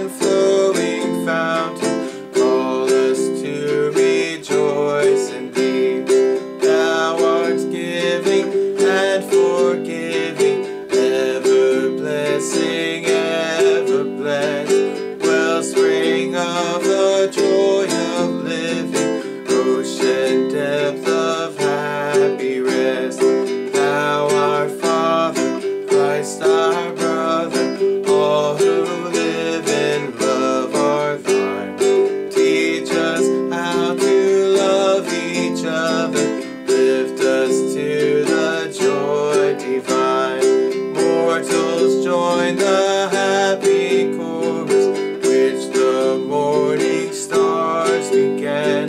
and flowing fountain, call us to rejoice in thee. Thou art giving and forgiving, ever blessing, ever blessed, wellspring of the joy of living, ocean depth of happy rest. Thou art Father, Christ our brother, join the happy chorus which the morning stars began.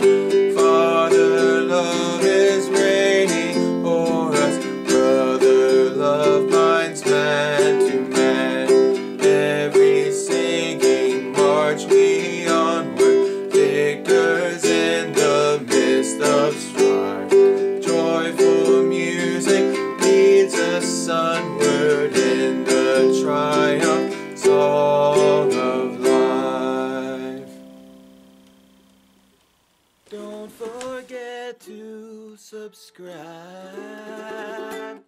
Father, love is reigning o'er us, brother, love binds man to man. Every singing march we onward, victors in the midst of strife. Joyful music leads us sunward in the triumph song of life. Don't forget to subscribe.